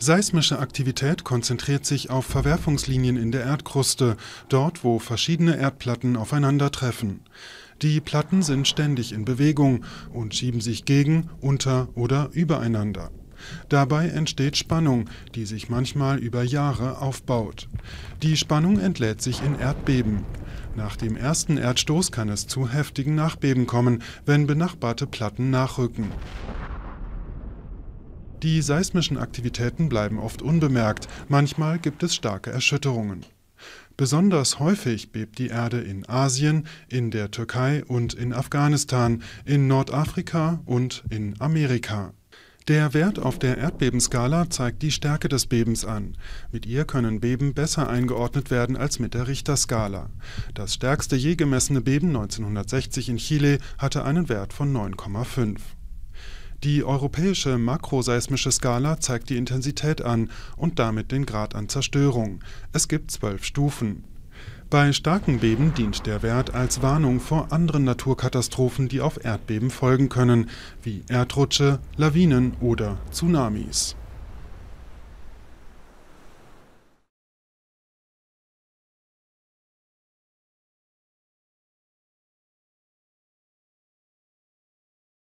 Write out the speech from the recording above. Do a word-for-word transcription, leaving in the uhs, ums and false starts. Seismische Aktivität konzentriert sich auf Verwerfungslinien in der Erdkruste, dort wo verschiedene Erdplatten aufeinandertreffen. Die Platten sind ständig in Bewegung und schieben sich gegen, unter oder übereinander. Dabei entsteht Spannung, die sich manchmal über Jahre aufbaut. Die Spannung entlädt sich in Erdbeben. Nach dem ersten Erdstoß kann es zu heftigen Nachbeben kommen, wenn benachbarte Platten nachrücken. Die seismischen Aktivitäten bleiben oft unbemerkt, manchmal gibt es starke Erschütterungen. Besonders häufig bebt die Erde in Asien, in der Türkei und in Afghanistan, in Nordafrika und in Amerika. Der Wert auf der Erdbebenskala zeigt die Stärke des Bebens an. Mit ihr können Beben besser eingeordnet werden als mit der Richterskala. Das stärkste je gemessene Beben neunzehnhundertsechzig in Chile hatte einen Wert von neun Komma fünf. Die europäische makroseismische Skala zeigt die Intensität an und damit den Grad an Zerstörung. Es gibt zwölf Stufen. Bei starken Beben dient der Wert als Warnung vor anderen Naturkatastrophen, die auf Erdbeben folgen können, wie Erdrutsche, Lawinen oder Tsunamis.